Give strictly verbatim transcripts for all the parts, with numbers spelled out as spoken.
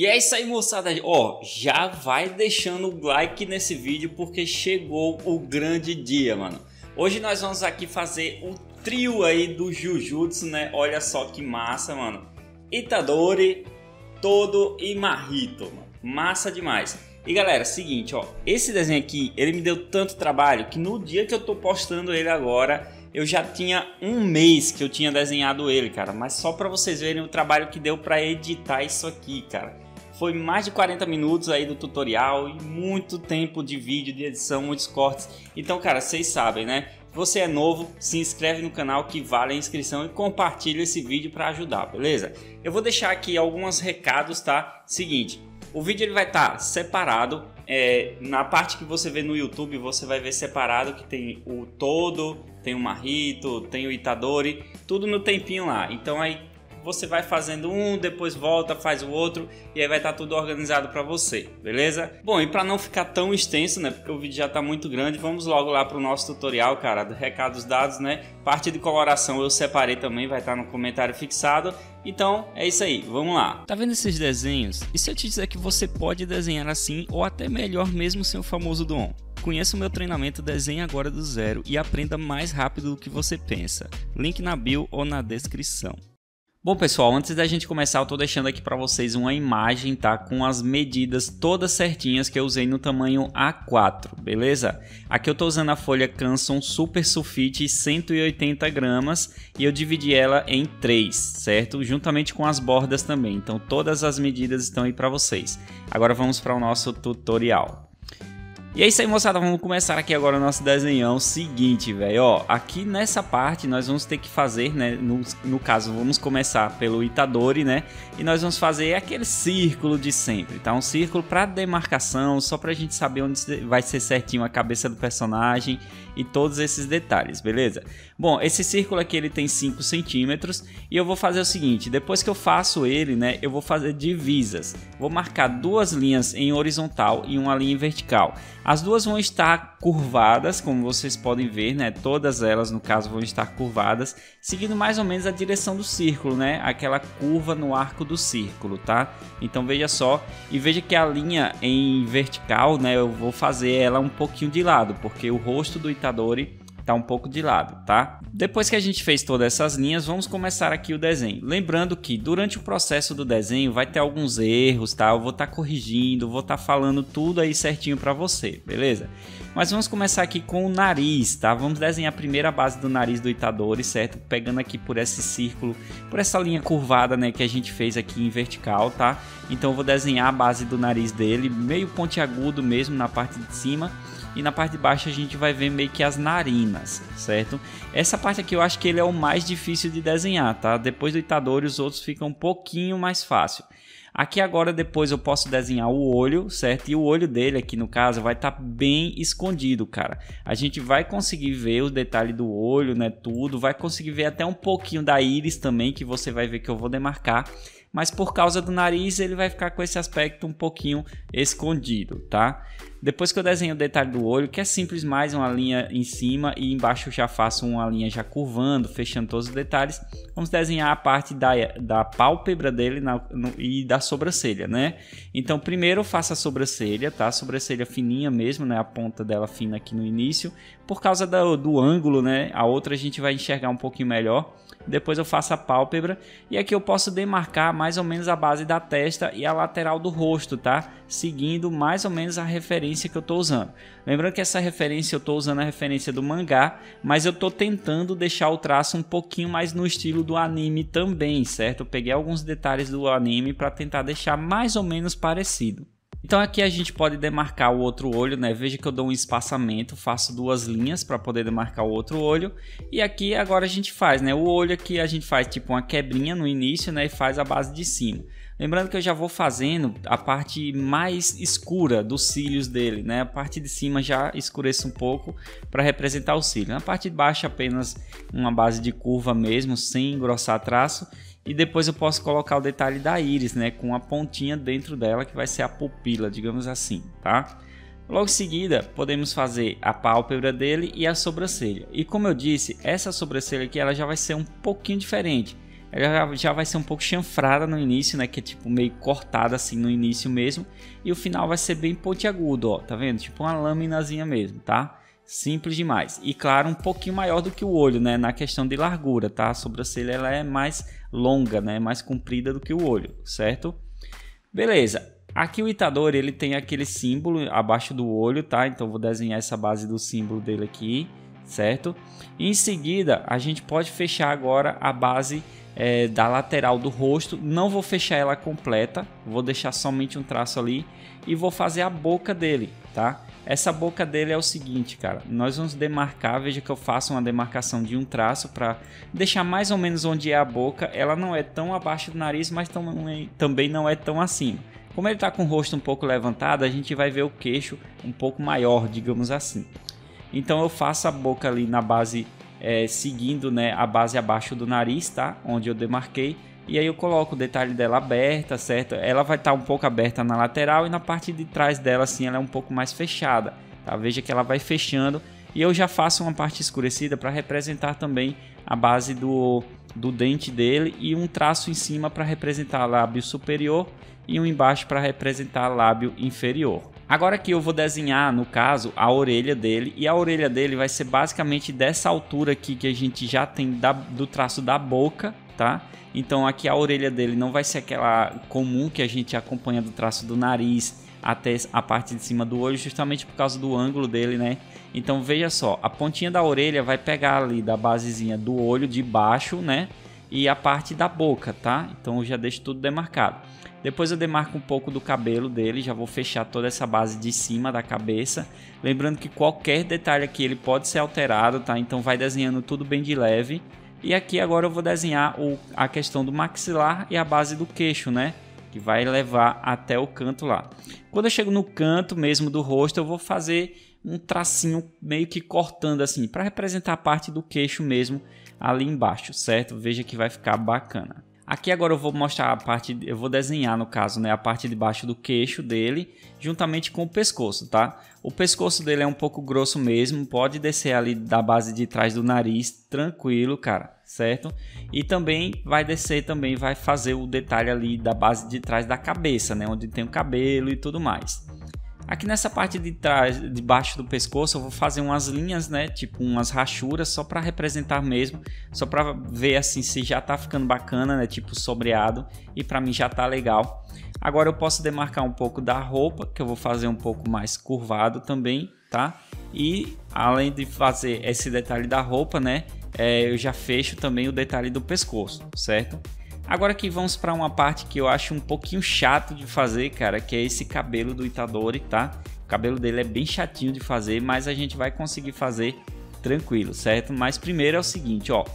E é isso aí, moçada, ó, já vai deixando o like nesse vídeo porque chegou o grande dia, mano. Hoje nós vamos aqui fazer o trio aí do Jujutsu, né, olha só que massa, mano. Itadori, Todo e Mahito, mano. Massa demais. E galera, seguinte, ó, esse desenho aqui, ele me deu tanto trabalho que no dia que eu tô postando ele agora, eu já tinha um mês que eu tinha desenhado ele, cara. Mas só pra vocês verem o trabalho que deu pra editar isso aqui, cara. Foi mais de quarenta minutos aí do tutorial e muito tempo de vídeo, de edição, muitos cortes. Então, cara, vocês sabem, né? Se você é novo, se inscreve no canal que vale a inscrição e compartilha esse vídeo para ajudar, beleza? Eu vou deixar aqui alguns recados, tá? Seguinte, o vídeo ele vai estar tá separado. É, na parte que você vê no YouTube, você vai ver separado que tem o Todo, tem o Mahito, tem o Itadori, tudo no tempinho lá. Então aí você vai fazendo um, depois volta, faz o outro e aí vai estar tudo organizado para você, beleza? Bom, e para não ficar tão extenso, né, porque o vídeo já tá muito grande, vamos logo lá pro nosso tutorial, cara, do recados dados, né? Parte de coloração eu separei também, vai estar no comentário fixado. Então, é isso aí, vamos lá. Tá vendo esses desenhos? E se eu te dizer que você pode desenhar assim ou até melhor mesmo sem o famoso dom? Conheça o meu treinamento Desenhe Agora do Zero e aprenda mais rápido do que você pensa. Link na bio ou na descrição. Bom pessoal, antes da gente começar eu tô deixando aqui para vocês uma imagem, tá, com as medidas todas certinhas que eu usei no tamanho A quatro, beleza? Aqui eu tô usando a folha Canson Super Sulfite cento e oitenta gramas e eu dividi ela em três, certo? Juntamente com as bordas também, então todas as medidas estão aí para vocês. Agora vamos para o nosso tutorial. E é isso aí, moçada, vamos começar aqui agora o nosso desenhão seguinte, velho, ó, aqui nessa parte nós vamos ter que fazer, né, no, no caso vamos começar pelo Itadori, né, e nós vamos fazer aquele círculo de sempre, tá, um círculo pra demarcação, só pra gente saber onde vai ser certinho a cabeça do personagem e todos esses detalhes, beleza? Bom, esse círculo aqui ele tem cinco centímetros e eu vou fazer o seguinte, depois que eu faço ele, né, eu vou fazer divisas, vou marcar duas linhas em horizontal e uma linha em vertical. As duas vão estar curvadas, como vocês podem ver, né? Todas elas, no caso, vão estar curvadas, seguindo mais ou menos a direção do círculo, né? Aquela curva no arco do círculo, tá? Então veja só, e veja que a linha em vertical, né? Eu vou fazer ela um pouquinho de lado, porque o rosto do Itadori tá um pouco de lado, tá? Depois que a gente fez todas essas linhas, vamos começar aqui o desenho. Lembrando que durante o processo do desenho vai ter alguns erros, tá? Eu vou estar corrigindo, vou estar falando tudo aí certinho para você, beleza? Mas vamos começar aqui com o nariz, tá? Vamos desenhar a primeira base do nariz do Itadori, certo? Pegando aqui por esse círculo, por essa linha curvada, né, que a gente fez aqui em vertical, tá? Então eu vou desenhar a base do nariz dele, meio pontiagudo mesmo na parte de cima. E na parte de baixo a gente vai ver meio que as narinas, certo? Essa parte aqui eu acho que ele é o mais difícil de desenhar, tá? Depois do Itadori os outros ficam um pouquinho mais fácil. Aqui agora depois eu posso desenhar o olho, certo? E o olho dele aqui no caso vai estar tá bem escondido, cara. A gente vai conseguir ver o detalhe do olho, né? Tudo, vai conseguir ver até um pouquinho da íris também, que você vai ver que eu vou demarcar. Mas por causa do nariz ele vai ficar com esse aspecto um pouquinho escondido, tá? Depois que eu desenho o detalhe do olho, que é simples, mais uma linha em cima e embaixo eu já faço uma linha já curvando, fechando todos os detalhes. Vamos desenhar a parte da, da pálpebra dele na, no, e da sobrancelha, né? Então primeiro eu faço a sobrancelha, tá? A sobrancelha fininha mesmo, né? A ponta dela fina aqui no início. Por causa do, do ângulo, né? A outra a gente vai enxergar um pouquinho melhor. Depois eu faço a pálpebra e aqui eu posso demarcar mais ou menos a base da testa e a lateral do rosto, tá? Seguindo mais ou menos a referência que eu tô usando. Lembrando que essa referência eu tô usando a referência do mangá, mas eu tô tentando deixar o traço um pouquinho mais no estilo do anime também, certo? Eu peguei alguns detalhes do anime para tentar deixar mais ou menos parecido. Então aqui a gente pode demarcar o outro olho, né? Veja que eu dou um espaçamento, faço duas linhas para poder demarcar o outro olho. E aqui agora a gente faz, né? O olho aqui a gente faz tipo uma quebrinha no início, né? E faz a base de cima. Lembrando que eu já vou fazendo a parte mais escura dos cílios dele, né? A parte de cima já escureço um pouco para representar o cílio. Na parte de baixo apenas uma base de curva mesmo, sem engrossar traço. E depois eu posso colocar o detalhe da íris, né, com a pontinha dentro dela que vai ser a pupila, digamos assim, tá? Logo em seguida, podemos fazer a pálpebra dele e a sobrancelha. E como eu disse, essa sobrancelha aqui ela já vai ser um pouquinho diferente. ela já vai ser um pouco chanfrada no início, né, que é tipo meio cortada assim no início mesmo, e o final vai ser bem pontiagudo, ó, tá vendo? Tipo uma laminazinha mesmo, tá? Simples demais. E claro, um pouquinho maior do que o olho, né, na questão de largura, tá? A sobrancelha ela é mais longa, né, mais comprida do que o olho, certo? Beleza. Aqui o Itadori, ele tem aquele símbolo abaixo do olho, tá? Então vou desenhar essa base do símbolo dele aqui, certo? E em seguida, a gente pode fechar agora a base é, da lateral do rosto. Não vou fechar ela completa, vou deixar somente um traço ali e vou fazer a boca dele, tá? Essa boca dele é o seguinte, cara, nós vamos demarcar, veja que eu faço uma demarcação de um traço para deixar mais ou menos onde é a boca. Ela não é tão abaixo do nariz, mas também não é tão acima. Como ele está com o rosto um pouco levantado, a gente vai ver o queixo um pouco maior, digamos assim. Então eu faço a boca ali na base, é, seguindo, né, a base abaixo do nariz, tá? Onde eu demarquei. E aí eu coloco o detalhe dela aberta, certo? Ela vai estar tá um pouco aberta na lateral e na parte de trás dela, assim, ela é um pouco mais fechada, tá? Veja que ela vai fechando. E eu já faço uma parte escurecida para representar também a base do, do dente dele e um traço em cima para representar o lábio superior e um embaixo para representar lábio inferior. Agora aqui eu vou desenhar, no caso, a orelha dele, e a orelha dele vai ser basicamente dessa altura aqui que a gente já tem da, do traço da boca, tá? Então aqui a orelha dele não vai ser aquela comum que a gente acompanha do traço do nariz até a parte de cima do olho, justamente por causa do ângulo dele, né? Então veja só, a pontinha da orelha vai pegar ali da basezinha do olho de baixo, né? E a parte da boca, tá? Então eu já deixo tudo demarcado. Depois eu demarco um pouco do cabelo dele, já vou fechar toda essa base de cima da cabeça. Lembrando que qualquer detalhe aqui ele pode ser alterado, tá? Então vai desenhando tudo bem de leve. E aqui agora eu vou desenhar o, a questão do maxilar e a base do queixo, né? Que vai levar até o canto lá. Quando eu chego no canto mesmo do rosto, eu vou fazer um tracinho meio que cortando assim, para representar a parte do queixo mesmo ali embaixo, certo? Veja que vai ficar bacana. Aqui agora eu vou mostrar a parte, eu vou desenhar no caso, né, a parte de baixo do queixo dele, juntamente com o pescoço, tá? O pescoço dele é um pouco grosso mesmo, pode descer ali da base de trás do nariz, tranquilo, cara, certo? E também vai descer, também vai fazer o detalhe ali da base de trás da cabeça, né, onde tem o cabelo e tudo mais. Aqui nessa parte de trás, de baixo do pescoço, eu vou fazer umas linhas, né, tipo umas rachuras, só para representar mesmo, só para ver assim se já tá ficando bacana, né, tipo sobreado, e para mim já tá legal. Agora eu posso demarcar um pouco da roupa, que eu vou fazer um pouco mais curvado também, tá? E além de fazer esse detalhe da roupa, né, é, eu já fecho também o detalhe do pescoço, certo? Agora aqui vamos para uma parte que eu acho um pouquinho chato de fazer, cara, que é esse cabelo do Itadori, tá? O cabelo dele é bem chatinho de fazer, mas a gente vai conseguir fazer tranquilo, certo? Mas primeiro é o seguinte, ó,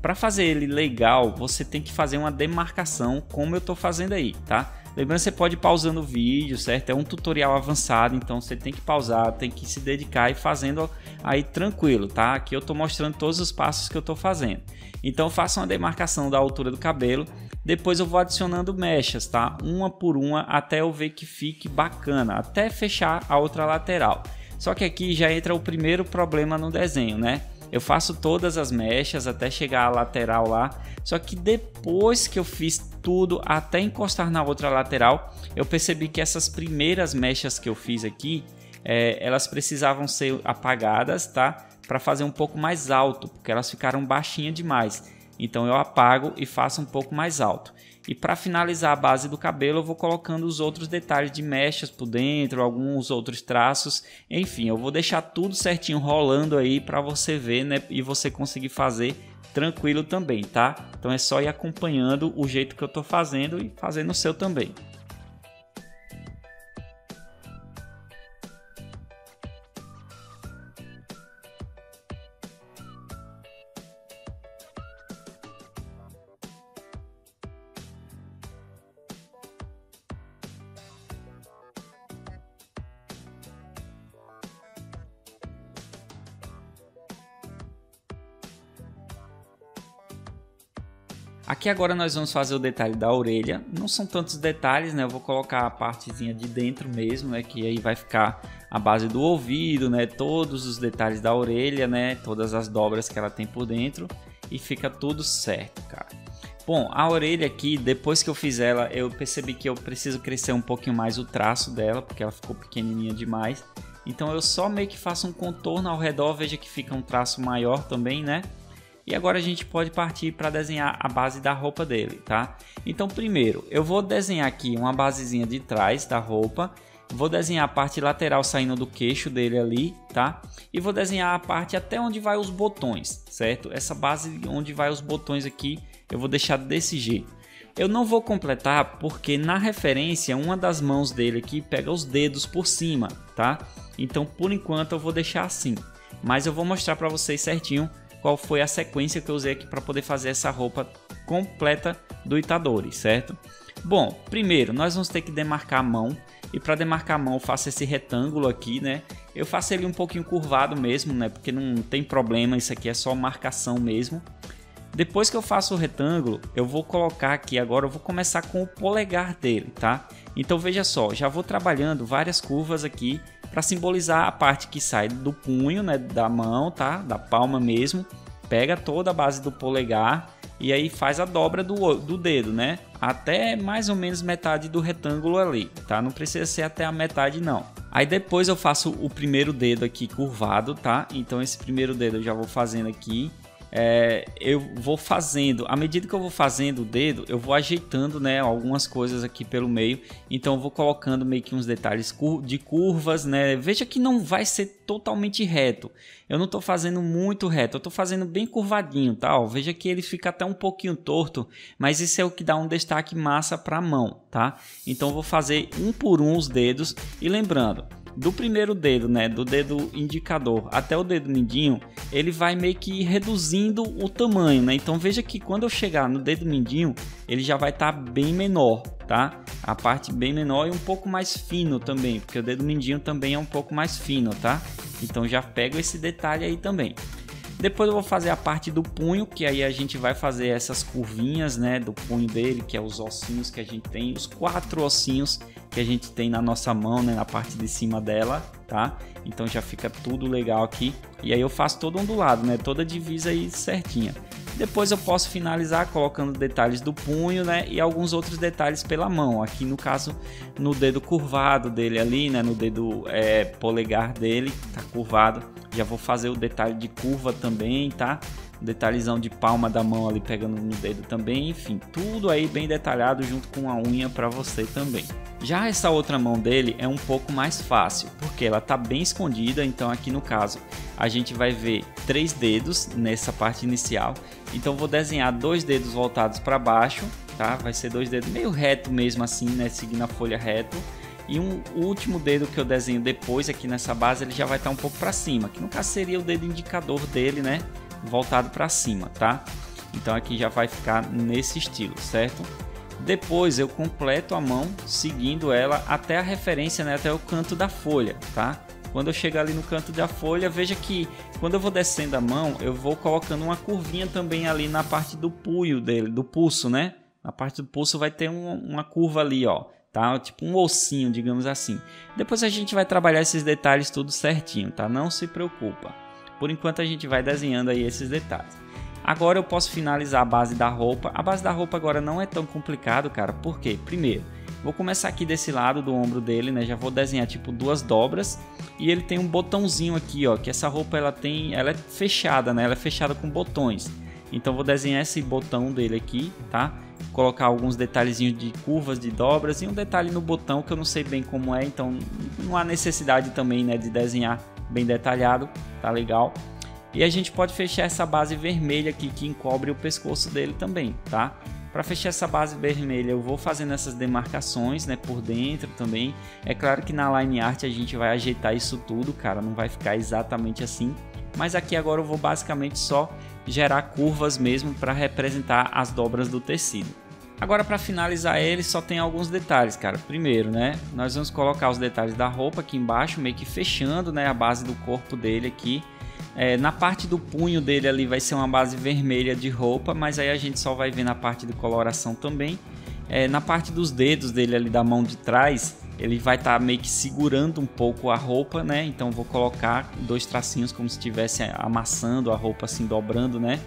para fazer ele legal, você tem que fazer uma demarcação, como eu tô fazendo aí, tá? Lembrando, você pode ir pausando o vídeo, certo? É um tutorial avançado, então você tem que pausar, tem que se dedicar e fazendo aí tranquilo, tá? Aqui eu tô mostrando todos os passos que eu tô fazendo. Então faça uma demarcação da altura do cabelo, depois eu vou adicionando mechas, tá? Uma por uma até eu ver que fique bacana, até fechar a outra lateral. Só que aqui já entra o primeiro problema no desenho, né? Eu faço todas as mechas até chegar à lateral lá, só que depois que eu fiz tudo até encostar na outra lateral, eu percebi que essas primeiras mechas que eu fiz aqui, é, elas precisavam ser apagadas, tá? Para fazer um pouco mais alto, porque elas ficaram baixinhas demais. Então eu apago e faço um pouco mais alto. E para finalizar a base do cabelo, eu vou colocando os outros detalhes de mechas por dentro, alguns outros traços, enfim, eu vou deixar tudo certinho rolando aí para você ver, né, e você conseguir fazer tranquilo também, tá? Então é só ir acompanhando o jeito que eu tô fazendo e fazendo o seu também. Aqui agora nós vamos fazer o detalhe da orelha, não são tantos detalhes, né, eu vou colocar a partezinha de dentro mesmo, né, que aí vai ficar a base do ouvido, né, todos os detalhes da orelha, né, todas as dobras que ela tem por dentro, e fica tudo certo, cara. Bom, a orelha aqui, depois que eu fiz ela, eu percebi que eu preciso crescer um pouquinho mais o traço dela, porque ela ficou pequenininha demais. Então eu só meio que faço um contorno ao redor, veja que fica um traço maior também, né? E agora a gente pode partir para desenhar a base da roupa dele, tá? Então primeiro, eu vou desenhar aqui uma basezinha de trás da roupa. Vou desenhar a parte lateral saindo do queixo dele ali, tá? E vou desenhar a parte até onde vai os botões, certo? Essa base onde vai os botões aqui, eu vou deixar desse jeito. Eu não vou completar porque na referência, uma das mãos dele aqui pega os dedos por cima, tá? Então por enquanto eu vou deixar assim. Mas eu vou mostrar para vocês certinho qual foi a sequência que eu usei aqui para poder fazer essa roupa completa do Itadori, certo? Bom, primeiro nós vamos ter que demarcar a mão. E para demarcar a mão eu faço esse retângulo aqui, né? Eu faço ele um pouquinho curvado mesmo, né? Porque não tem problema, isso aqui é só marcação mesmo. Depois que eu faço o retângulo, eu vou colocar aqui agora, eu vou começar com o polegar dele, tá? Então veja só, já vou trabalhando várias curvas aqui para simbolizar a parte que sai do punho, né? Da mão, tá? Da palma mesmo. Pega toda a base do polegar e aí faz a dobra do, do dedo, né? Até mais ou menos metade do retângulo ali, tá? Não precisa ser até a metade não. Aí depois eu faço o primeiro dedo aqui curvado, tá? Então esse primeiro dedo eu já vou fazendo aqui. É, eu vou fazendo, à medida que eu vou fazendo o dedo, eu vou ajeitando, né, algumas coisas aqui pelo meio. Então eu vou colocando meio que uns detalhes de curvas, né? Veja que não vai ser totalmente reto. Eu não tô fazendo muito reto, eu tô fazendo bem curvadinho, tá? Ó, veja que ele fica até um pouquinho torto, mas isso é o que dá um destaque massa para a mão, tá? Então eu vou fazer um por um os dedos e lembrando, do primeiro dedo, né, do dedo indicador até o dedo mindinho, ele vai meio que reduzindo o tamanho, né? Então veja que quando eu chegar no dedo mindinho, ele já vai estar tá bem menor, tá? A parte bem menor e um pouco mais fino também, porque o dedo mindinho também é um pouco mais fino, tá? Então já pego esse detalhe aí também. Depois eu vou fazer a parte do punho, que aí a gente vai fazer essas curvinhas, né, do punho dele, que é os ossinhos que a gente tem, os quatro ossinhos que a gente tem na nossa mão, né, na parte de cima dela, tá? Então já fica tudo legal aqui. E aí eu faço todo ondulado, né, toda divisa aí certinha. Depois eu posso finalizar colocando detalhes do punho, né, e alguns outros detalhes pela mão. Aqui no caso, no dedo curvado dele ali, né, no dedo é, polegar dele, tá curvado. Já vou fazer o detalhe de curva também, tá? Detalhezão de palma da mão ali pegando no dedo também. Enfim, tudo aí bem detalhado junto com a unha para você também. Já essa outra mão dele é um pouco mais fácil, porque ela tá bem escondida. Então aqui no caso, a gente vai ver três dedos nessa parte inicial. Então vou desenhar dois dedos voltados para baixo, tá? Vai ser dois dedos meio reto mesmo assim, né? Seguindo a folha reto. E um, o último dedo que eu desenho depois aqui nessa base, ele já vai estar um pouco para cima, que no caso seria o dedo indicador dele, né, voltado para cima, tá? Então aqui já vai ficar nesse estilo, certo? Depois eu completo a mão seguindo ela até a referência, né, até o canto da folha, tá? Quando eu chegar ali no canto da folha, veja que quando eu vou descendo a mão, eu vou colocando uma curvinha também ali na parte do punho dele, do pulso, né? Na parte do pulso vai ter um, uma curva ali, ó. Tá? Tipo um ossinho, digamos assim. Depois a gente vai trabalhar esses detalhes tudo certinho, tá? Não se preocupa. Por enquanto a gente vai desenhando aí esses detalhes. Agora eu posso finalizar a base da roupa. A base da roupa agora não é tão complicado, cara. Por quê? Primeiro, vou começar aqui desse lado do ombro dele, né? Já vou desenhar tipo duas dobras. E ele tem um botãozinho aqui, ó. Que essa roupa ela tem, ela é fechada, né? Ela é fechada com botões. Então vou desenhar esse botão dele aqui, tá? Colocar alguns detalhezinhos de curvas, de dobras e um detalhe no botão que eu não sei bem como é, então não há necessidade também, né, de desenhar bem detalhado, tá legal? E a gente pode fechar essa base vermelha aqui que encobre o pescoço dele também, tá? Para fechar essa base vermelha eu vou fazendo essas demarcações, né, por dentro também. É claro que na line art a gente vai ajeitar isso tudo, cara, não vai ficar exatamente assim. Mas aqui agora eu vou basicamente só gerar curvas mesmo para representar as dobras do tecido. Agora para finalizar ele só tem alguns detalhes, cara. Primeiro, né, nós vamos colocar os detalhes da roupa aqui embaixo, meio que fechando, né, a base do corpo dele aqui. É, na parte do punho dele ali vai ser uma base vermelha de roupa, mas aí a gente só vai ver na parte de coloração também. É, na parte dos dedos dele ali da mão de trás, ele vai estar tá meio que segurando um pouco a roupa, né? Então vou colocar dois tracinhos como se estivesse amassando a roupa assim, dobrando, né?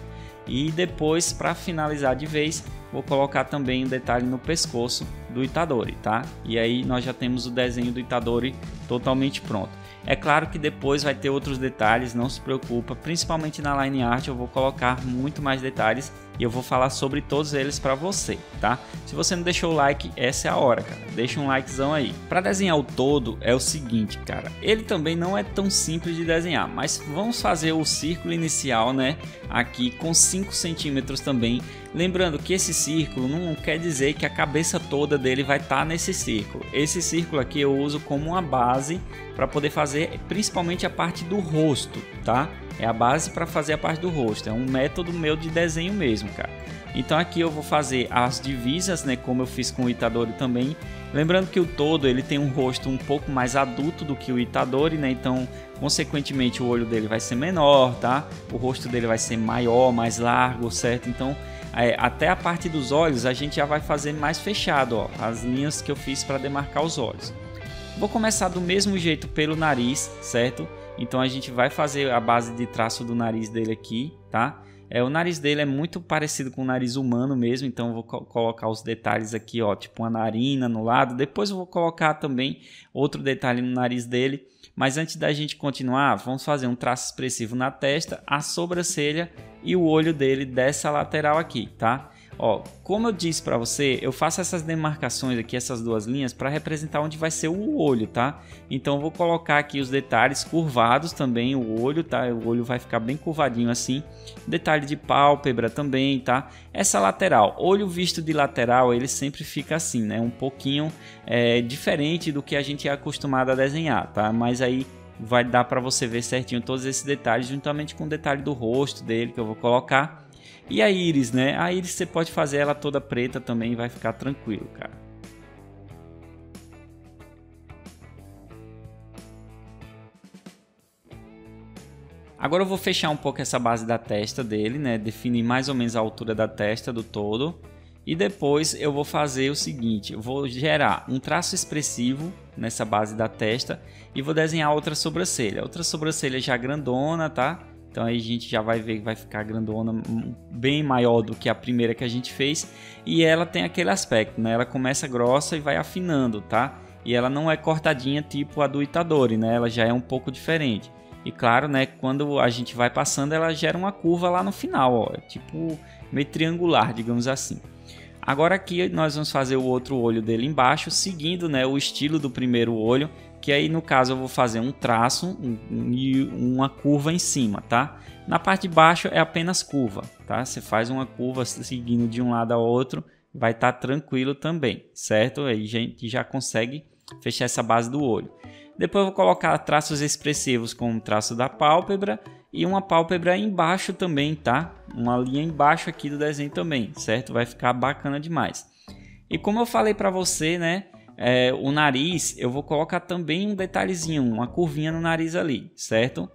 E depois, para finalizar de vez, vou colocar também um detalhe no pescoço do Itadori, tá? E aí nós já temos o desenho do Itadori totalmente pronto. É claro que depois vai ter outros detalhes, não se preocupa. Principalmente na line art eu vou colocar muito mais detalhes e eu vou falar sobre todos eles para você, tá? Se você não deixou o like, essa é a hora, cara. Deixa um likezão aí. Para desenhar o todo é o seguinte, cara. Ele também não é tão simples de desenhar, mas vamos fazer o círculo inicial, né? Aqui com cinco centímetros também. Lembrando que esse círculo não quer dizer que a cabeça toda dele vai estar nesse círculo. Esse círculo aqui eu uso como uma base para poder fazer principalmente a parte do rosto, tá? É a base para fazer a parte do rosto, é um método meu de desenho mesmo, cara. Então aqui eu vou fazer as divisas, né, como eu fiz com o Itadori também. Lembrando que o Todo, ele tem um rosto um pouco mais adulto do que o Itadori, né? Então, consequentemente, o olho dele vai ser menor, tá? O rosto dele vai ser maior, mais largo, certo? Então, é, até a parte dos olhos a gente já vai fazer mais fechado, ó, as linhas que eu fiz para demarcar os olhos. Vou começar do mesmo jeito pelo nariz, certo? Então a gente vai fazer a base de traço do nariz dele aqui, tá? É, o nariz dele é muito parecido com o nariz humano mesmo, então eu vou co colocar os detalhes aqui, ó, tipo uma narina no lado. Depois eu vou colocar também outro detalhe no nariz dele. Mas antes da gente continuar, vamos fazer um traço expressivo na testa, a sobrancelha e o olho dele dessa lateral aqui, tá? Ó, como eu disse para você, eu faço essas demarcações aqui, essas duas linhas, para representar onde vai ser o olho, tá? Então eu vou colocar aqui os detalhes curvados também, o olho, tá? O olho vai ficar bem curvadinho assim. Detalhe de pálpebra também, tá? Essa lateral, olho visto de lateral, ele sempre fica assim, né? Um pouquinho é, diferente do que a gente é acostumado a desenhar, tá? Mas aí vai dar para você ver certinho todos esses detalhes, juntamente com o detalhe do rosto dele que eu vou colocar. E a íris, né? A íris você pode fazer ela toda preta também, vai ficar tranquilo, cara. Agora eu vou fechar um pouco essa base da testa dele, né? Definir mais ou menos a altura da testa do todo. E depois eu vou fazer o seguinte, eu vou gerar um traço expressivo nessa base da testa e vou desenhar outra sobrancelha. Outra sobrancelha já grandona, tá? Então aí a gente já vai ver que vai ficar grandona, bem maior do que a primeira que a gente fez. E ela tem aquele aspecto, né? Ela começa grossa e vai afinando, tá? E ela não é cortadinha tipo a do Itadori, né? Ela já é um pouco diferente. E claro, né? Quando a gente vai passando, ela gera uma curva lá no final, ó. Tipo meio triangular, digamos assim. Agora aqui nós vamos fazer o outro olho dele embaixo, seguindo, né, o estilo do primeiro olho. Que aí no caso eu vou fazer um traço e uma curva em cima, tá? Na parte de baixo é apenas curva, tá? Você faz uma curva seguindo de um lado ao outro, vai estar tranquilo também, certo? Aí a gente já consegue fechar essa base do olho. Depois eu vou colocar traços expressivos com o traço da pálpebra e uma pálpebra embaixo também, tá? Uma linha embaixo aqui do desenho também, certo? Vai ficar bacana demais. E como eu falei para você, né? É, o nariz, eu vou colocar também um detalhezinho, uma curvinha no nariz ali, certo?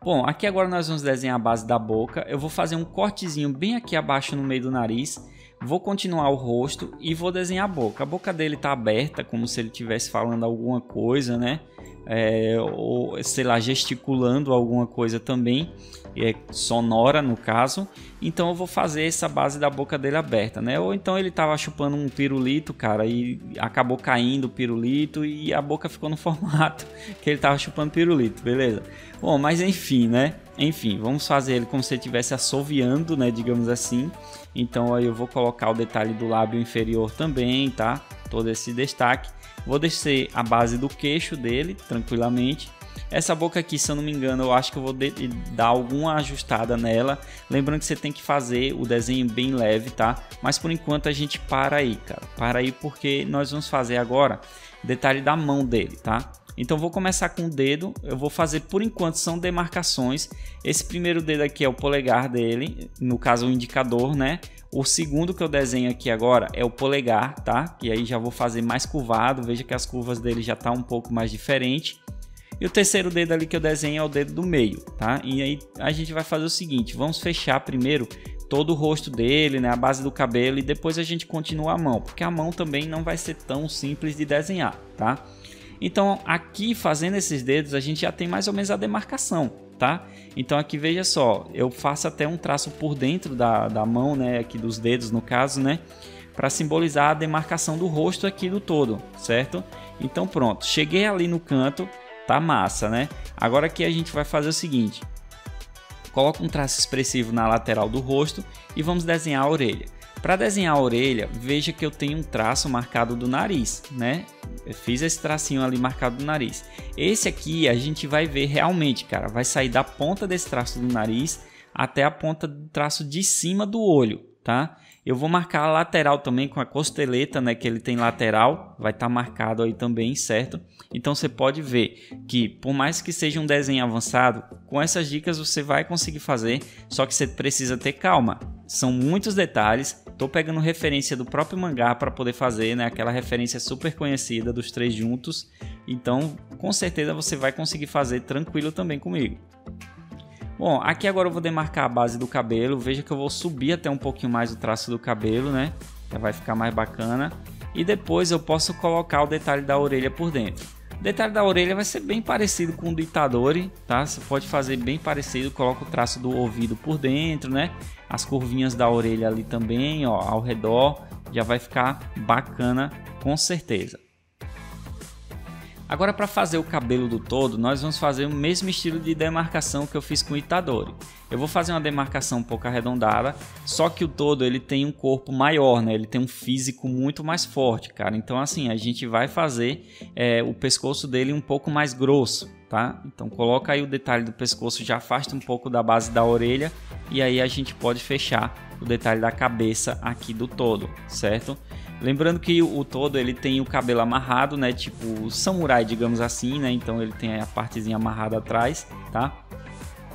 Bom, aqui agora nós vamos desenhar a base da boca. Eu vou fazer um cortezinho bem aqui abaixo no meio do nariz. Vou continuar o rosto e vou desenhar a boca. A boca dele tá aberta, como se ele estivesse falando alguma coisa, né? É, ou, sei lá, gesticulando alguma coisa também, é, sonora no caso. Então eu vou fazer essa base da boca dele aberta, né? Ou então ele tava chupando um pirulito, cara, e acabou caindo o pirulito e a boca ficou no formato que ele tava chupando pirulito, beleza? Bom, mas enfim, né? Enfim, vamos fazer ele como se ele estivesse assoviando, né? Digamos assim. Então aí eu vou colocar o detalhe do lábio inferior também, tá? Todo esse destaque. Vou descer a base do queixo dele, tranquilamente. Essa boca aqui, se eu não me engano, eu acho que eu vou dar alguma ajustada nela. Lembrando que você tem que fazer o desenho bem leve, tá? Mas por enquanto a gente para aí, cara. Para aí porque nós vamos fazer agora detalhe da mão dele, tá? Então vou começar com o dedo. Eu vou fazer, por enquanto, são demarcações. Esse primeiro dedo aqui é o polegar dele, no caso o indicador, né? O segundo que eu desenho aqui agora é o polegar, tá? E aí já vou fazer mais curvado, veja que as curvas dele já tá um pouco mais diferente. E o terceiro dedo ali que eu desenho é o dedo do meio, tá? E aí a gente vai fazer o seguinte, vamos fechar primeiro todo o rosto dele, né? A base do cabelo e depois a gente continua a mão, porque a mão também não vai ser tão simples de desenhar, tá? Então aqui fazendo esses dedos a gente já tem mais ou menos a demarcação. tá? Então aqui veja só, eu faço até um traço por dentro da, da mão, né, aqui dos dedos no caso, né, para simbolizar a demarcação do rosto aqui do todo, certo? Então pronto, cheguei ali no canto, tá massa, né? Agora aqui a gente vai fazer o seguinte, coloca um traço expressivo na lateral do rosto e vamos desenhar a orelha. Para desenhar a orelha, veja que eu tenho um traço marcado do nariz, né? Eu fiz esse tracinho ali marcado do nariz. Esse aqui a gente vai ver realmente, cara, vai sair da ponta desse traço do nariz até a ponta do traço de cima do olho, tá? Eu vou marcar a lateral também com a costeleta, né? Que ele tem lateral, vai estar marcado aí também, certo? Então você pode ver que por mais que seja um desenho avançado, com essas dicas você vai conseguir fazer, só que você precisa ter calma. São muitos detalhes, tô pegando referência do próprio mangá para poder fazer, né, aquela referência super conhecida dos três juntos, então com certeza você vai conseguir fazer tranquilo também comigo. Bom, aqui agora eu vou demarcar a base do cabelo, veja que eu vou subir até um pouquinho mais o traço do cabelo, né, já vai ficar mais bacana, e depois eu posso colocar o detalhe da orelha por dentro. O detalhe da orelha vai ser bem parecido com o do Itadori, tá? Você pode fazer bem parecido, coloca o traço do ouvido por dentro, né? As curvinhas da orelha ali também, ó, ao redor, já vai ficar bacana com certeza. Agora, para fazer o cabelo do todo, nós vamos fazer o mesmo estilo de demarcação que eu fiz com o Itadori. Eu vou fazer uma demarcação um pouco arredondada, só que o todo ele tem um corpo maior, né? Ele tem um físico muito mais forte, cara. Então, assim, a gente vai fazer é, o pescoço dele um pouco mais grosso, tá? Então, coloca aí o detalhe do pescoço, já afasta um pouco da base da orelha e aí a gente pode fechar o detalhe da cabeça aqui do todo, certo? Lembrando que o todo ele tem o cabelo amarrado, né? Tipo o samurai, digamos assim, né? Então ele tem a partezinha amarrada atrás, tá?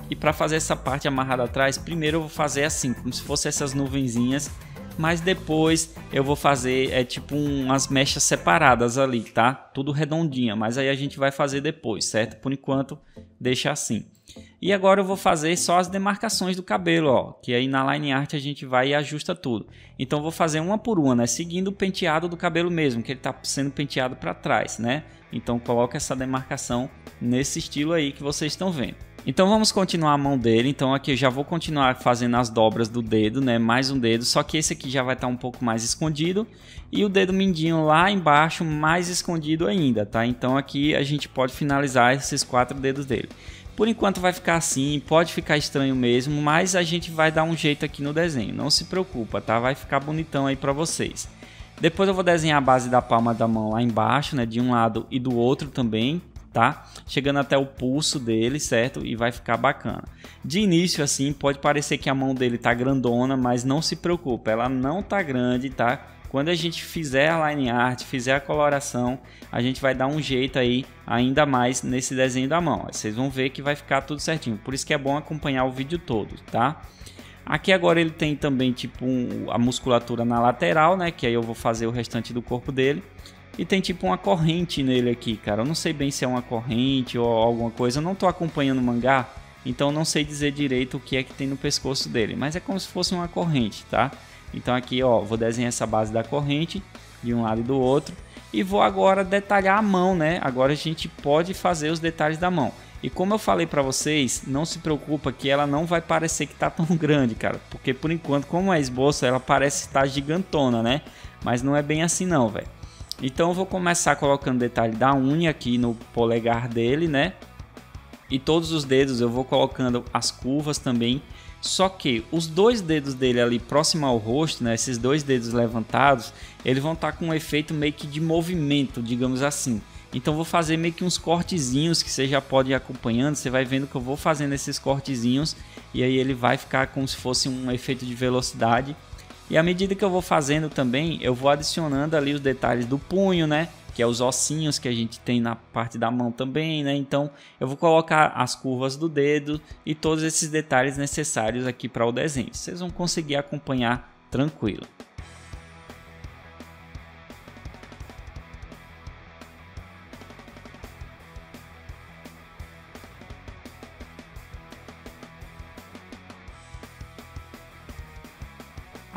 E para fazer essa parte amarrada atrás, primeiro eu vou fazer assim, como se fossem essas nuvenzinhas, mas depois eu vou fazer é tipo umas mechas separadas ali, tá? Tudo redondinha, mas aí a gente vai fazer depois, certo? Por enquanto, deixa assim. E agora eu vou fazer só as demarcações do cabelo, ó, que aí na line art a gente vai e ajusta tudo. Então eu vou fazer uma por uma, né, seguindo o penteado do cabelo mesmo, que ele tá sendo penteado para trás, né? Então coloca essa demarcação nesse estilo aí que vocês estão vendo. Então vamos continuar a mão dele, então aqui eu já vou continuar fazendo as dobras do dedo, né, mais um dedo, só que esse aqui já vai estar um pouco mais escondido e o dedo mindinho lá embaixo mais escondido ainda, tá? Então aqui a gente pode finalizar esses quatro dedos dele. Por enquanto vai ficar assim, pode ficar estranho mesmo, mas a gente vai dar um jeito aqui no desenho, não se preocupa, tá? Vai ficar bonitão aí pra vocês. Depois eu vou desenhar a base da palma da mão lá embaixo, né? De um lado e do outro também, tá? Chegando até o pulso dele, certo? E vai ficar bacana. De início assim, pode parecer que a mão dele tá grandona, mas não se preocupa, ela não tá grande, tá? Quando a gente fizer a line art, fizer a coloração, a gente vai dar um jeito aí ainda mais nesse desenho da mão. Vocês vão ver que vai ficar tudo certinho. Por isso que é bom acompanhar o vídeo todo, tá? Aqui agora ele tem também tipo um, a musculatura na lateral, né? Que aí eu vou fazer o restante do corpo dele. E tem tipo uma corrente nele aqui, cara. Eu não sei bem se é uma corrente ou alguma coisa. Eu não tô acompanhando o mangá, então não sei dizer direito o que é que tem no pescoço dele. Mas é como se fosse uma corrente, tá? Então aqui, ó, vou desenhar essa base da corrente de um lado e do outro e vou agora detalhar a mão, né? Agora a gente pode fazer os detalhes da mão. E como eu falei para vocês, não se preocupa que ela não vai parecer que tá tão grande, cara, porque por enquanto, como é esboço, ela parece estar gigantona, né? Mas não é bem assim não, velho. Então eu vou começar colocando detalhe da unha aqui no polegar dele, né? E todos os dedos eu vou colocando as curvas também. Só que os dois dedos dele ali próximo ao rosto, né, esses dois dedos levantados, eles vão estar com um efeito meio que de movimento, digamos assim. Então vou fazer meio que uns cortezinhos que você já pode ir acompanhando, você vai vendo que eu vou fazendo esses cortezinhos e aí ele vai ficar como se fosse um efeito de velocidade. E à medida que eu vou fazendo também, eu vou adicionando ali os detalhes do punho, né? Que é os ossinhos que a gente tem na parte da mão também, né? Então eu vou colocar as curvas do dedo e todos esses detalhes necessários aqui para o desenho. Vocês vão conseguir acompanhar tranquilo.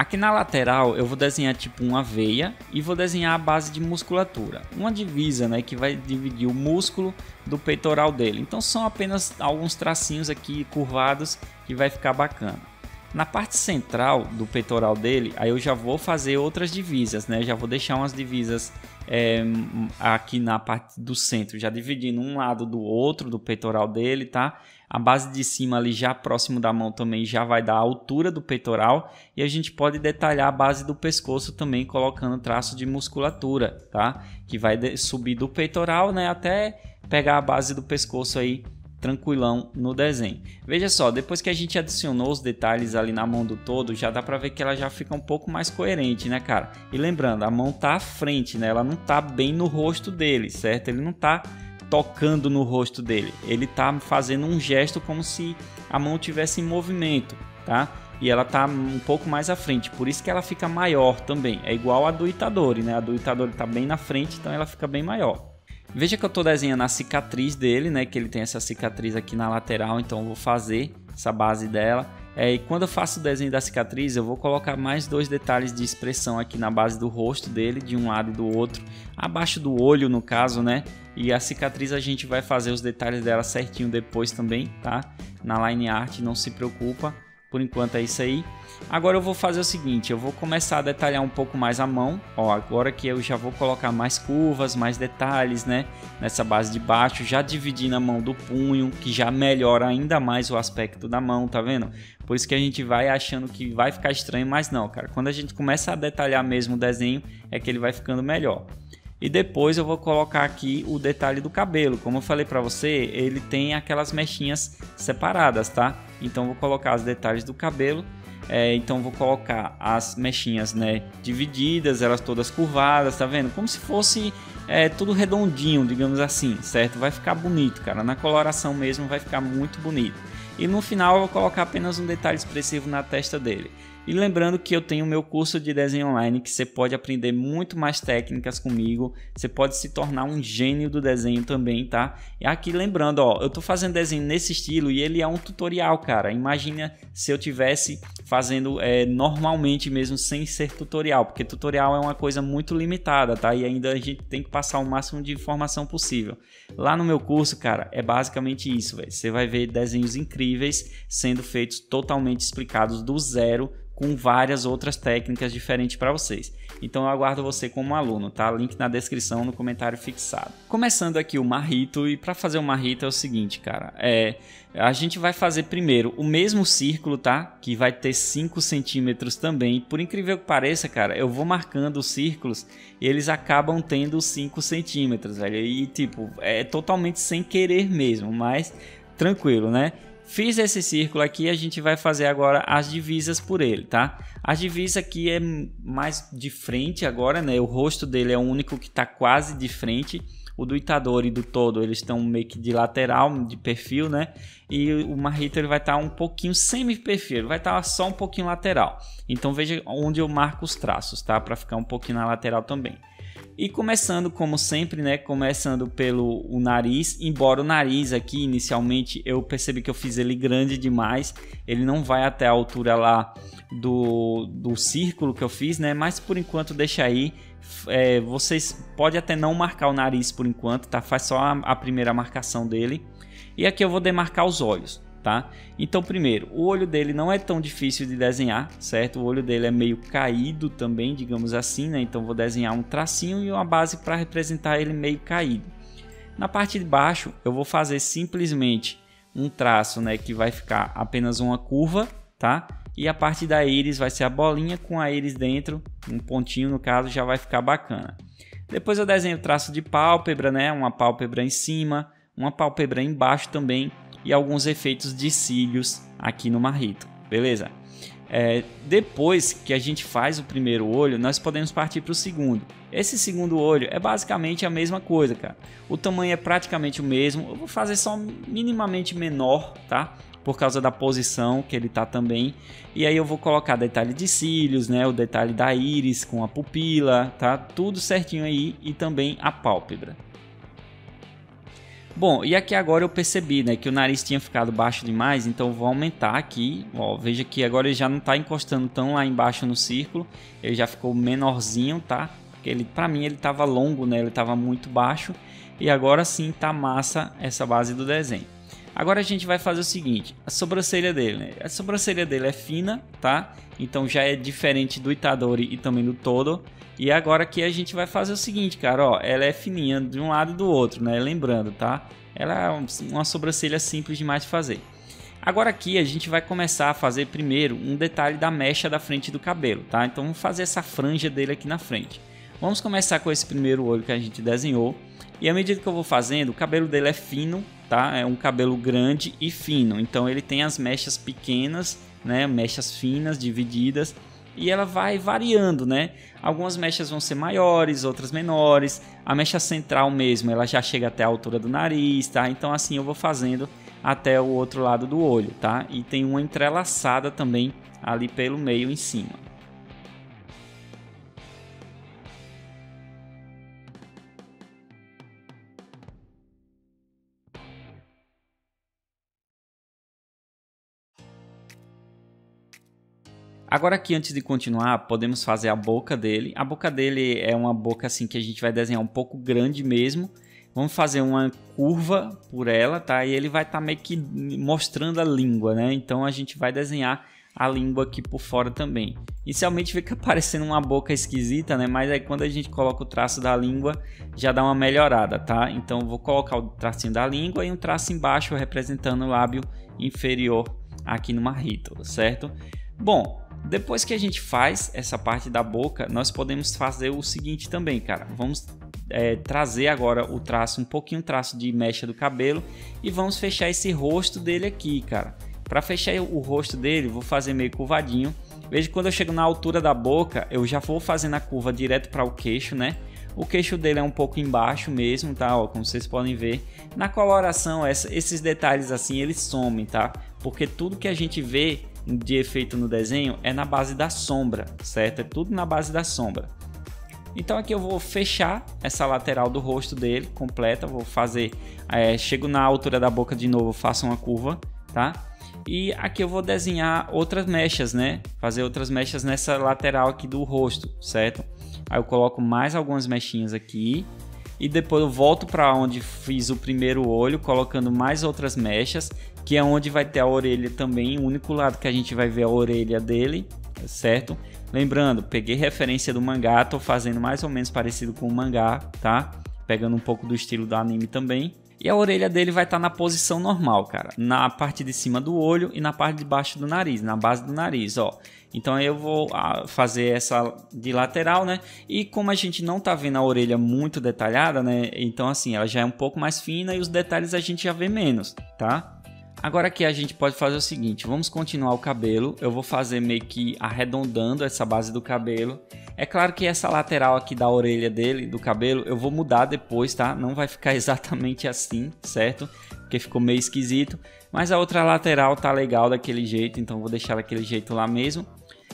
Aqui na lateral eu vou desenhar tipo uma veia e vou desenhar a base de musculatura. Uma divisa, né, que vai dividir o músculo do peitoral dele. Então são apenas alguns tracinhos aqui curvados que vai ficar bacana. Na parte central do peitoral dele, aí eu já vou fazer outras divisas, né? Eu já vou deixar umas divisas é, aqui na parte do centro, já dividindo um lado do outro do peitoral dele, tá? A base de cima ali já próximo da mão também já vai dar a altura do peitoral e a gente pode detalhar a base do pescoço também colocando traço de musculatura, tá? Que vai subir do peitoral, né, até pegar a base do pescoço aí tranquilão no desenho. Veja só, depois que a gente adicionou os detalhes ali na mão do Todo, já dá pra ver que ela já fica um pouco mais coerente, né, cara? E lembrando, a mão tá à frente, né? Ela não tá bem no rosto dele, certo? Ele não tá tocando no rosto dele, ele tá fazendo um gesto como se a mão tivesse em movimento, tá? E ela tá um pouco mais à frente, por isso que ela fica maior também. É igual a do Itadori, né? A do Itadori tá bem na frente, então ela fica bem maior. Veja que eu tô desenhando a cicatriz dele, né? Que ele tem essa cicatriz aqui na lateral, então eu vou fazer essa base dela. É, e quando eu faço o desenho da cicatriz, eu vou colocar mais dois detalhes de expressão aqui na base do rosto dele, de um lado e do outro, abaixo do olho no caso, né? E a cicatriz a gente vai fazer os detalhes dela certinho depois também, tá? Na line art, não se preocupa, por enquanto é isso aí. Agora eu vou fazer o seguinte, eu vou começar a detalhar um pouco mais a mão, ó, agora que eu já vou colocar mais curvas, mais detalhes, né? Nessa base de baixo, já dividindo a mão do punho, que já melhora ainda mais o aspecto da mão, tá vendo? Por isso que a gente vai achando que vai ficar estranho, mas não, cara. Quando a gente começa a detalhar mesmo o desenho, é que ele vai ficando melhor. E depois eu vou colocar aqui o detalhe do cabelo. Como eu falei pra você, ele tem aquelas mechinhas separadas, tá? Então eu vou colocar os detalhes do cabelo. É, então vou colocar as mechinhas, né, divididas, elas todas curvadas, tá vendo? Como se fosse é, tudo redondinho, digamos assim, certo? Vai ficar bonito, cara. Na coloração mesmo vai ficar muito bonito. E no final eu vou colocar apenas um detalhe expressivo na testa dele. E lembrando que eu tenho o meu curso de desenho online, que você pode aprender muito mais técnicas comigo. Você pode se tornar um gênio do desenho também, tá? E aqui lembrando, ó, eu tô fazendo desenho nesse estilo e ele é um tutorial, cara. Imagina se eu tivesse fazendo é, normalmente mesmo, sem ser tutorial. Porque tutorial é uma coisa muito limitada, tá? E ainda a gente tem que passar o máximo de informação possível. Lá no meu curso, cara, é basicamente isso, velho. Você vai ver desenhos incríveis sendo feitos totalmente explicados do zero, com várias outras técnicas diferentes para vocês. Então eu aguardo você como aluno, tá? Link na descrição, no comentário fixado. Começando aqui o Mahito, e para fazer o Mahito é o seguinte, cara, é, a gente vai fazer primeiro o mesmo círculo, tá? Que vai ter cinco centímetros também. Por incrível que pareça, cara, eu vou marcando os círculos e eles acabam tendo cinco centímetros, velho. E tipo, é totalmente sem querer mesmo, mas tranquilo, né? Fiz esse círculo aqui, a gente vai fazer agora as divisas por ele, tá? A divisa aqui é mais de frente agora, né? O rosto dele é o único que tá quase de frente. O do Itadori e do Todo, eles estão meio que de lateral, de perfil, né? E o Mahito, ele vai estar tá um pouquinho semi-perfil, vai estar tá só um pouquinho lateral. Então veja onde eu marco os traços, tá? Para ficar um pouquinho na lateral também. E começando, como sempre, né? Começando pelo o nariz, embora o nariz aqui, inicialmente, eu percebi que eu fiz ele grande demais. Ele não vai até a altura lá do, do círculo que eu fiz, né? Mas por enquanto deixa aí. É, vocês podem até não marcar o nariz por enquanto, tá? Faz só a, a primeira marcação dele. E aqui eu vou demarcar os olhos, tá? Então primeiro, o olho dele não é tão difícil de desenhar, certo? O olho dele é meio caído também, digamos assim, né? Então vou desenhar um tracinho e uma base para representar ele meio caído. Na parte de baixo eu vou fazer simplesmente um traço, né? Que vai ficar apenas uma curva, tá? E a parte da íris vai ser a bolinha com a íris dentro, um pontinho no caso, já vai ficar bacana. Depois eu desenho o traço de pálpebra, né? Uma pálpebra em cima, uma pálpebra embaixo também e alguns efeitos de cílios aqui no Mahito, beleza? É, depois que a gente faz o primeiro olho, nós podemos partir para o segundo. Esse segundo olho é basicamente a mesma coisa, cara. O tamanho é praticamente o mesmo, eu vou fazer só minimamente menor, tá? Por causa da posição que ele tá também. E aí eu vou colocar detalhe de cílios, né? O detalhe da íris com a pupila, tá? Tudo certinho aí e também a pálpebra. Bom, e aqui agora eu percebi, né, que o nariz tinha ficado baixo demais, então eu vou aumentar aqui, ó, veja que agora ele já não tá encostando tão lá embaixo no círculo, ele já ficou menorzinho, tá? Porque ele, pra mim ele tava longo, né, ele tava muito baixo, e agora sim tá massa essa base do desenho. Agora a gente vai fazer o seguinte, a sobrancelha dele, né? A sobrancelha dele é fina, tá? Então já é diferente do Itadori e também do Todo. E agora aqui a gente vai fazer o seguinte, cara, ó, ela é fininha de um lado e do outro, né? Lembrando, tá? Ela é uma sobrancelha simples demais de fazer. Agora aqui a gente vai começar a fazer primeiro um detalhe da mecha da frente do cabelo, tá? Então vamos fazer essa franja dele aqui na frente. Vamos começar com esse primeiro olho que a gente desenhou. E à medida que eu vou fazendo, o cabelo dele é fino, tá? É um cabelo grande e fino. Então ele tem as mechas pequenas, né? Mechas finas, divididas. E ela vai variando, né? Algumas mechas vão ser maiores, outras menores. A mecha central mesmo, ela já chega até a altura do nariz, tá? Então assim eu vou fazendo até o outro lado do olho, tá? E tem uma entrelaçada também ali pelo meio em cima. Agora aqui, antes de continuar, podemos fazer a boca dele. A boca dele é uma boca assim que a gente vai desenhar um pouco grande mesmo. Vamos fazer uma curva por ela, tá? E ele vai estar tá meio que mostrando a língua, né? Então a gente vai desenhar a língua aqui por fora também. Inicialmente fica parecendo uma boca esquisita, né? Mas aí quando a gente coloca o traço da língua, já dá uma melhorada, tá? Então vou colocar o tracinho da língua e um traço embaixo representando o lábio inferior aqui no Mahito, certo? Bom... Depois que a gente faz essa parte da boca, nós podemos fazer o seguinte também, cara. Vamos é, trazer agora o traço, um pouquinho o traço de mecha do cabelo e vamos fechar esse rosto dele aqui, cara. Para fechar o rosto dele, vou fazer meio curvadinho. Veja que quando eu chego na altura da boca, eu já vou fazendo a curva direto para o queixo, né? O queixo dele é um pouco embaixo mesmo, tá? Ó, como vocês podem ver. Na coloração, essa, esses detalhes assim, eles somem, tá? Porque tudo que a gente vê... de efeito no desenho é na base da sombra, certo? É tudo na base da sombra. Então aqui eu vou fechar essa lateral do rosto dele completa, vou fazer, é, chego na altura da boca de novo, faço uma curva, tá? E aqui eu vou desenhar outras mechas, né? Fazer outras mechas nessa lateral aqui do rosto, certo? Aí eu coloco mais algumas mechinhas aqui e depois eu volto para onde fiz o primeiro olho, colocando mais outras mechas. Que é onde vai ter a orelha também, o único lado que a gente vai ver a orelha dele, certo? Lembrando, peguei referência do mangá, tô fazendo mais ou menos parecido com o mangá, tá? Pegando um pouco do estilo do anime também. E a orelha dele vai estar tá na posição normal, cara. Na parte de cima do olho e na parte de baixo do nariz, na base do nariz, ó. Então aí eu vou fazer essa de lateral, né? E como a gente não tá vendo a orelha muito detalhada, né? Então assim, ela já é um pouco mais fina e os detalhes a gente já vê menos, tá? Agora aqui a gente pode fazer o seguinte, vamos continuar o cabelo, eu vou fazer meio que arredondando essa base do cabelo. É claro que essa lateral aqui da orelha dele, do cabelo, eu vou mudar depois, tá? Não vai ficar exatamente assim, certo? Porque ficou meio esquisito, mas a outra lateral tá legal daquele jeito, então vou deixar daquele jeito lá mesmo.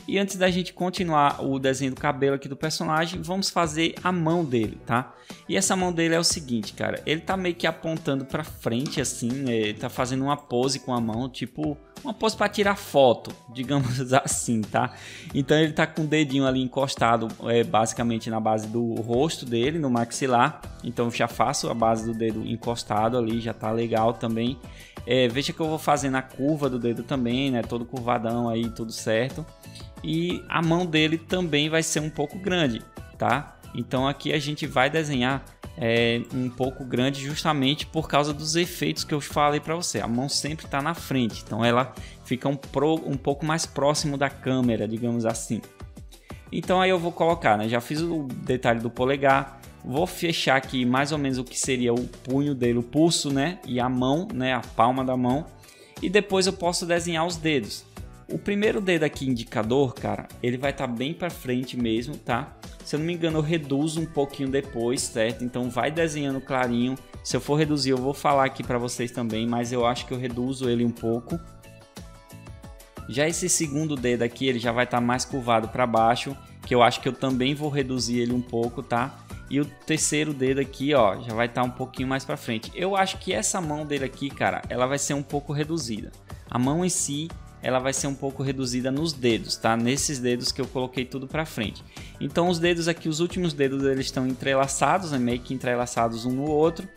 E antes da gente continuar o desenho do cabelo aqui do personagem, vamos fazer a mão dele, tá? E essa mão dele é o seguinte, cara, ele tá meio que apontando pra frente assim, né? Ele tá fazendo uma pose com a mão, tipo uma pose pra tirar foto, digamos assim, tá? Então ele tá com o dedinho ali encostado, é, basicamente na base do rosto dele, no maxilar. Então já faço a base do dedo encostado ali, já tá legal também. É, veja que eu vou fazendo a curva do dedo também, né? Todo curvadão aí, tudo certo. E a mão dele também vai ser um pouco grande, tá? Então aqui a gente vai desenhar é, um pouco grande justamente por causa dos efeitos que eu falei para você. A mão sempre tá na frente, então ela fica um, pro, um pouco mais próximo da câmera, digamos assim. Então aí eu vou colocar, né? Já fiz o detalhe do polegar. Vou fechar aqui mais ou menos o que seria o punho dele, o pulso, né? E a mão, né? A palma da mão. E depois eu posso desenhar os dedos. O primeiro dedo aqui, indicador, cara, ele vai estar tá bem pra frente mesmo, tá? Se eu não me engano, eu reduzo um pouquinho depois, certo? Então vai desenhando clarinho. Se eu for reduzir, eu vou falar aqui pra vocês também, mas eu acho que eu reduzo ele um pouco. Já esse segundo dedo aqui, ele já vai estar tá mais curvado pra baixo, que eu acho que eu também vou reduzir ele um pouco, tá? E o terceiro dedo aqui, ó, já vai estar um pouquinho mais pra frente. Eu acho que essa mão dele aqui, cara, ela vai ser um pouco reduzida. A mão em si, ela vai ser um pouco reduzida nos dedos, tá? Nesses dedos que eu coloquei tudo pra frente. Então os dedos aqui, os últimos dedos, eles estão entrelaçados, né? Meio que entrelaçados um no outro.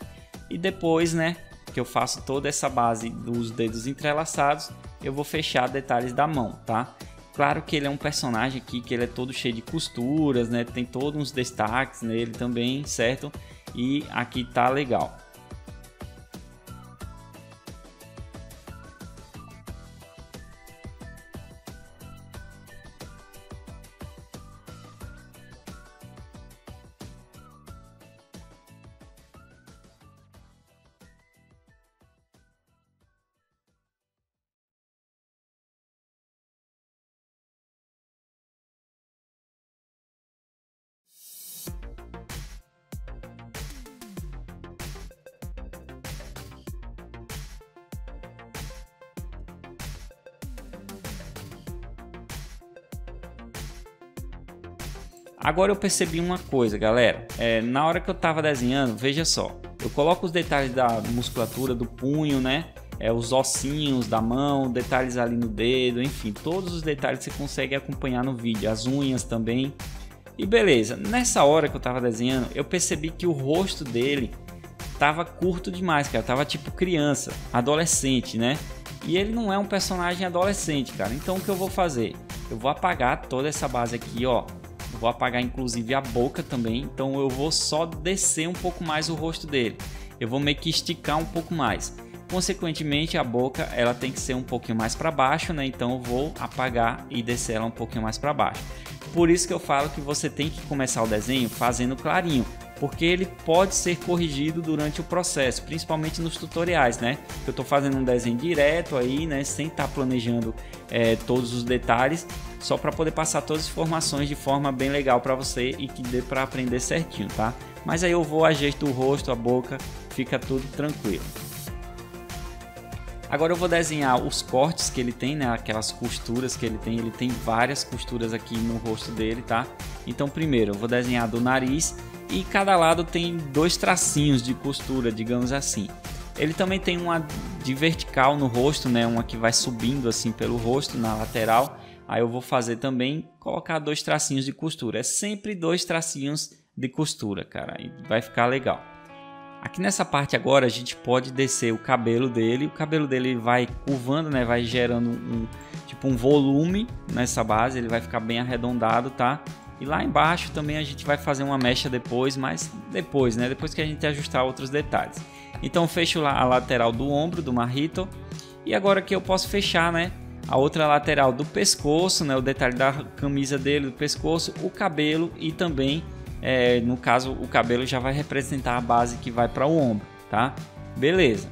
E depois, né, que eu faço toda essa base dos dedos entrelaçados, eu vou fechar detalhes da mão, tá? Claro que ele é um personagem aqui, que ele é todo cheio de costuras, né? Tem todos uns destaques nele também, certo? E aqui tá legal. Agora eu percebi uma coisa, galera, é, na hora que eu tava desenhando, veja só, eu coloco os detalhes da musculatura do punho, né, é, os ossinhos da mão, detalhes ali no dedo, enfim, todos os detalhes você consegue acompanhar no vídeo, as unhas também, e beleza. Nessa hora que eu tava desenhando, eu percebi que o rosto dele tava curto demais, cara, tava tipo criança, adolescente, né, e ele não é um personagem adolescente, cara. Então o que eu vou fazer? Eu vou apagar toda essa base aqui, ó. Vou apagar inclusive a boca também, então eu vou só descer um pouco mais o rosto dele. Eu vou meio que esticar um pouco mais. Consequentemente, a boca ela tem que ser um pouquinho mais para baixo, né? Então eu vou apagar e descer ela um pouquinho mais para baixo. Por isso que eu falo que você tem que começar o desenho fazendo clarinho, porque ele pode ser corrigido durante o processo, principalmente nos tutoriais, né? Eu tô fazendo um desenho direto aí, né? Sem estar planejando é, todos os detalhes, só para poder passar todas as informações de forma bem legal para você e que dê para aprender certinho, tá? Mas aí eu vou ajeitar o rosto, a boca, fica tudo tranquilo. Agora eu vou desenhar os cortes que ele tem, né? Aquelas costuras que ele tem. Ele tem várias costuras aqui no rosto dele, tá? Então primeiro eu vou desenhar do nariz. E cada lado tem dois tracinhos de costura, digamos assim. Ele também tem uma de vertical no rosto, né? Uma que vai subindo assim pelo rosto, na lateral. Aí eu vou fazer também, colocar dois tracinhos de costura. É sempre dois tracinhos de costura, cara. E vai ficar legal. Aqui nessa parte agora a gente pode descer o cabelo dele. O cabelo dele vai curvando, né? Vai gerando um, tipo um volume nessa base. Ele vai ficar bem arredondado, tá? E lá embaixo também a gente vai fazer uma mecha depois, mas depois, né? Depois que a gente ajustar outros detalhes. Então fecho lá a lateral do ombro do Mahito. E agora que eu posso fechar, né? A outra lateral do pescoço, né? O detalhe da camisa dele, do pescoço, o cabelo e também, é, no caso, o cabelo já vai representar a base que vai para o ombro, tá? Beleza.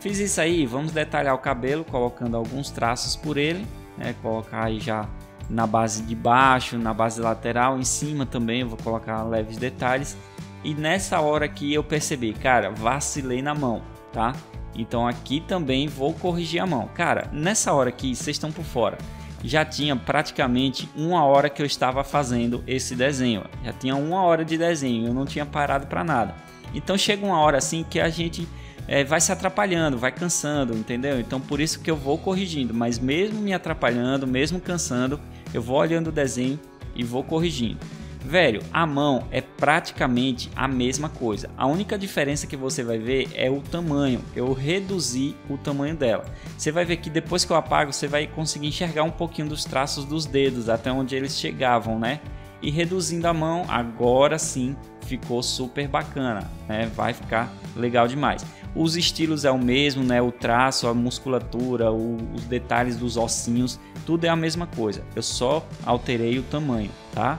Fiz isso aí, vamos detalhar o cabelo, colocando alguns traços por ele, né? Colocar aí já... na base de baixo, na base lateral, em cima também eu vou colocar leves detalhes. E nessa hora aqui eu percebi, cara, vacilei na mão, tá? Então aqui também vou corrigir a mão. Cara, nessa hora aqui vocês estão por fora. Já tinha praticamente uma hora que eu estava fazendo esse desenho. Já tinha uma hora de desenho, eu não tinha parado para nada. Então chega uma hora assim que a gente... É, vai se atrapalhando, vai cansando, entendeu? Então por isso que eu vou corrigindo, mas mesmo me atrapalhando, mesmo cansando, eu vou olhando o desenho e vou corrigindo. Velho, a mão é praticamente a mesma coisa. A única diferença que você vai ver é o tamanho. Eu reduzi o tamanho dela. Você vai ver que depois que eu apago, você vai conseguir enxergar um pouquinho dos traços dos dedos, até onde eles chegavam, né? E reduzindo a mão, agora sim ficou super bacana, né? Vai ficar legal demais. Os estilos é o mesmo, né? O traço, a musculatura, o, os detalhes dos ossinhos, tudo é a mesma coisa. Eu só alterei o tamanho, tá?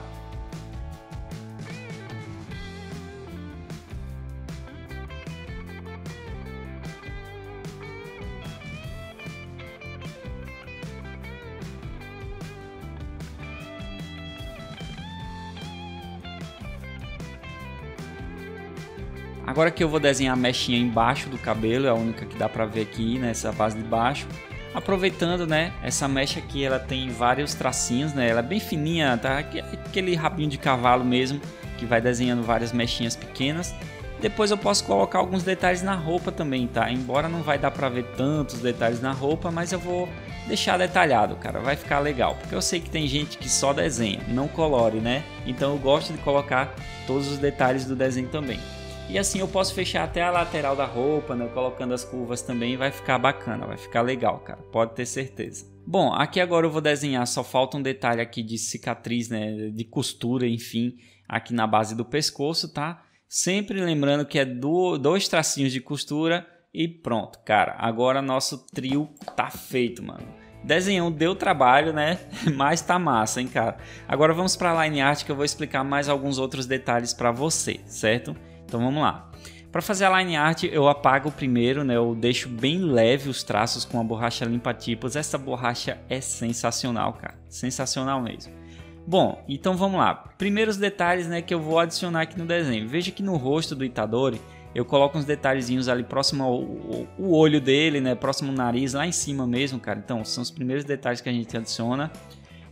Agora que eu vou desenhar a mechinha embaixo do cabelo, é a única que dá pra ver aqui nessa base de baixo. Aproveitando, né, essa mecha aqui ela tem vários tracinhos, né, ela é bem fininha, tá? Aquele rabinho de cavalo mesmo, que que vai desenhando várias mechinhas pequenas. Depois eu posso colocar alguns detalhes na roupa também, tá? Embora não vai dar pra ver tantos detalhes na roupa, mas eu vou deixar detalhado, cara. Vai ficar legal, porque eu sei que tem gente que só desenha, não colore, né? Então eu gosto de colocar todos os detalhes do desenho também. E assim eu posso fechar até a lateral da roupa, né? Colocando as curvas também, vai ficar bacana, vai ficar legal, cara. Pode ter certeza. Bom, aqui agora eu vou desenhar, só falta um detalhe aqui de cicatriz, né? De costura, enfim, aqui na base do pescoço, tá? Sempre lembrando que é do, dois tracinhos de costura e pronto, cara. Agora nosso trio tá feito, mano. Desenhão deu trabalho, né? Mas tá massa, hein, cara? Agora vamos pra line art que eu vou explicar mais alguns outros detalhes pra você, certo? Então vamos lá. Pra fazer a line art eu apago primeiro, né? Eu deixo bem leve os traços com a borracha limpa tipos. Essa borracha é sensacional, cara. Sensacional mesmo. Bom, então vamos lá. Primeiros detalhes, né, que eu vou adicionar aqui no desenho. Veja que no rosto do Itadori eu coloco uns detalhezinhos ali próximo ao, ao, ao olho dele, né, próximo ao nariz, lá em cima mesmo, cara. Então são os primeiros detalhes que a gente adiciona.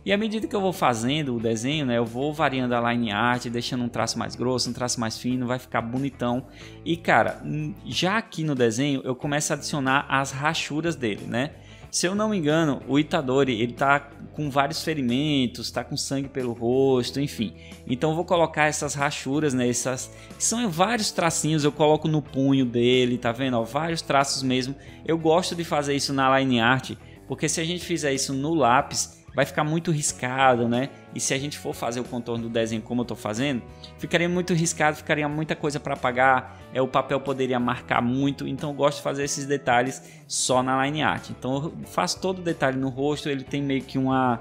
E à medida que eu vou fazendo o desenho, né, eu vou variando a line art, deixando um traço mais grosso, um traço mais fino, vai ficar bonitão. E cara, já aqui no desenho eu começo a adicionar as rachuras dele, né? Se eu não me engano, o Itadori, ele tá com vários ferimentos, tá com sangue pelo rosto, enfim. Então eu vou colocar essas rachuras, né, essas... São vários tracinhos, eu coloco no punho dele, tá vendo? Ó, vários traços mesmo. Eu gosto de fazer isso na line art, porque se a gente fizer isso no lápis, vai ficar muito riscado, né? E se a gente for fazer o contorno do desenho como eu tô fazendo, ficaria muito riscado, ficaria muita coisa para apagar. É, o papel poderia marcar muito, então eu gosto de fazer esses detalhes só na line art. Então eu faço todo o detalhe no rosto, ele tem meio que uma,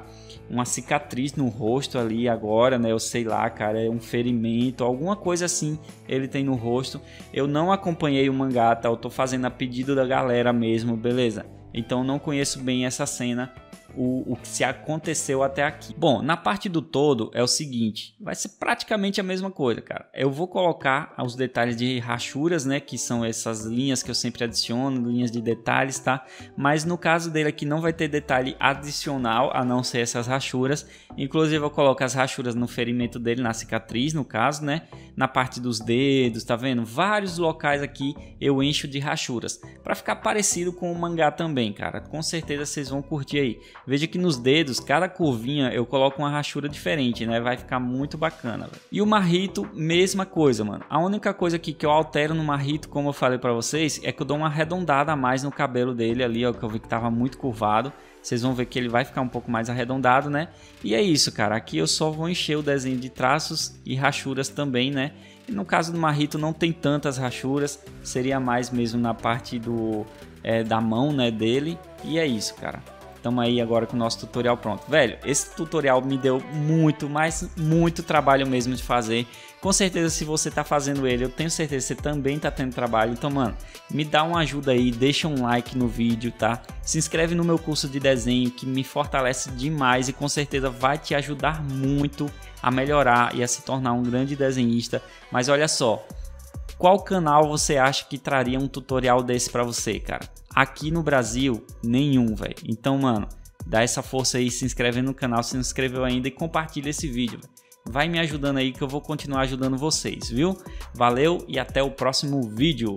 uma cicatriz no rosto ali agora, né? Eu sei lá, cara, é um ferimento, alguma coisa assim ele tem no rosto. Eu não acompanhei o mangá, tá? Eu tô fazendo a pedido da galera mesmo, beleza? Então não conheço bem essa cena, o, o que se aconteceu até aqui. Bom, na parte do todo é o seguinte, vai ser praticamente a mesma coisa, cara. Eu vou colocar os detalhes de rachuras, né, que são essas linhas que eu sempre adiciono, linhas de detalhes, tá? Mas no caso dele aqui não vai ter detalhe adicional, a não ser essas rachuras. Inclusive eu coloco as rachuras no ferimento dele, na cicatriz, no caso, né? Na parte dos dedos, tá vendo? Vários locais aqui eu encho de rachuras, pra ficar parecido com o mangá também, cara. Com certeza vocês vão curtir aí. Veja que nos dedos, cada curvinha eu coloco uma rachura diferente, né? Vai ficar muito bacana, véio. E o Mahito, mesma coisa, mano. A única coisa aqui que eu altero no Mahito, como eu falei pra vocês, é que eu dou uma arredondada a mais no cabelo dele ali, ó, que eu vi que tava muito curvado. Vocês vão ver que ele vai ficar um pouco mais arredondado, né? E é isso, cara. Aqui eu só vou encher o desenho de traços e rachuras também, né? E no caso do Mahito não tem tantas rachuras. Seria mais mesmo na parte do, é, da mão, né, dele. E é isso, cara. Tamo aí agora com o nosso tutorial pronto. Velho, esse tutorial me deu muito, mas muito trabalho mesmo de fazer. Com certeza, se você tá fazendo ele, eu tenho certeza que você também tá tendo trabalho. Então, mano, me dá uma ajuda aí, deixa um like no vídeo, tá? Se inscreve no meu curso de desenho, que me fortalece demais e com certeza vai te ajudar muito a melhorar e a se tornar um grande desenhista. Mas olha só, qual canal você acha que traria um tutorial desse pra você, cara? Aqui no Brasil, nenhum, velho. Então, mano, dá essa força aí, se inscreve no canal se não inscreveu ainda e compartilha esse vídeo, véio. Vai me ajudando aí que eu vou continuar ajudando vocês, viu? Valeu e até o próximo vídeo!